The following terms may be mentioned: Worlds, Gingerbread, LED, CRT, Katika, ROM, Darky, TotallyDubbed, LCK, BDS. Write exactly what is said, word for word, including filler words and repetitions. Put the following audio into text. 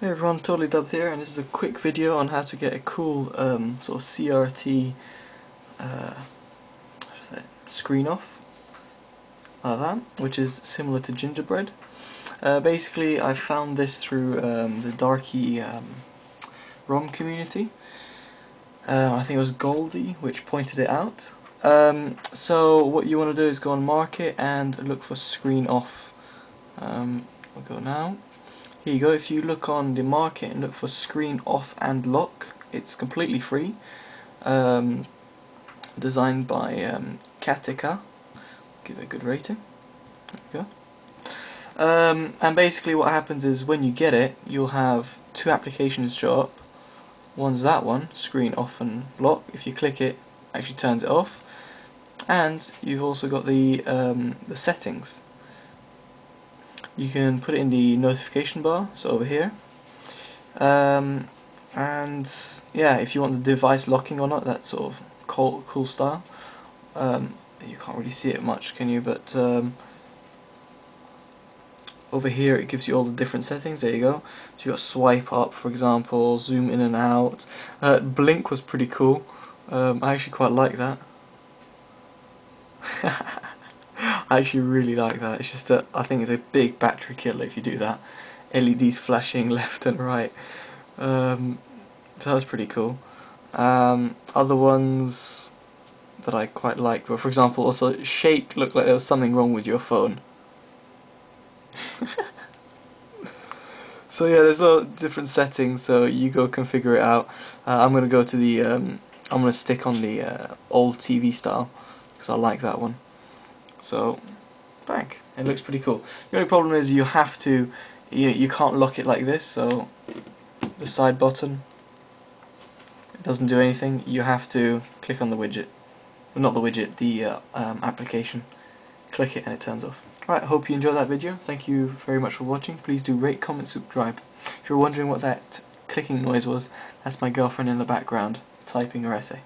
Hey everyone, TotallyDubbed here, and this is a quick video on how to get a cool um, sort of C R T uh, screen off, like that, which is similar to Gingerbread. Uh, basically, I found this through um, the Darky um, ROM community. Uh, I think it was Goldie which pointed it out. Um, so what you want to do is go on Market and look for screen off. Um, I'll go now. Here you go. If you look on the market and look for screen off and lock, it's completely free, um, designed by um, Katika. Give it a good rating. There we go. Um, and basically what happens is when you get it, you'll have two applications show up. One's that one, screen off and lock. If you click it, it actually turns it off. And you've also got the um, the settings. You can put it in the notification bar, so over here, um, and yeah, if you want the device locking or not, that sort of cool, cool style. Um, you can't really see it much, can you? But um, over here it gives you all the different settings. There you go. So you got swipe up, for example, zoom in and out. Uh, blink was pretty cool. Um, I actually quite like that. I actually really like that. It's just that I think it's a big battery killer if you do that. L E Ds flashing left and right. Um, so that's pretty cool. Um, other ones that I quite liked were, for example, also shake looked like there was something wrong with your phone. So yeah, there's all different settings. So you go configure it out. Uh, I'm gonna go to the. Um, I'm gonna stick on the uh, old T V style because I like that one. So, bang! It looks pretty cool. The only problem is you have to, you, you can't lock it like this. So, the side button, it doesn't do anything. You have to click on the widget, well, not the widget, the uh, um, application. Click it and it turns off. Alright, hope you enjoyed that video. Thank you very much for watching. Please do rate, comment, subscribe. If you're wondering what that clicking noise was, that's my girlfriend in the background typing her essay.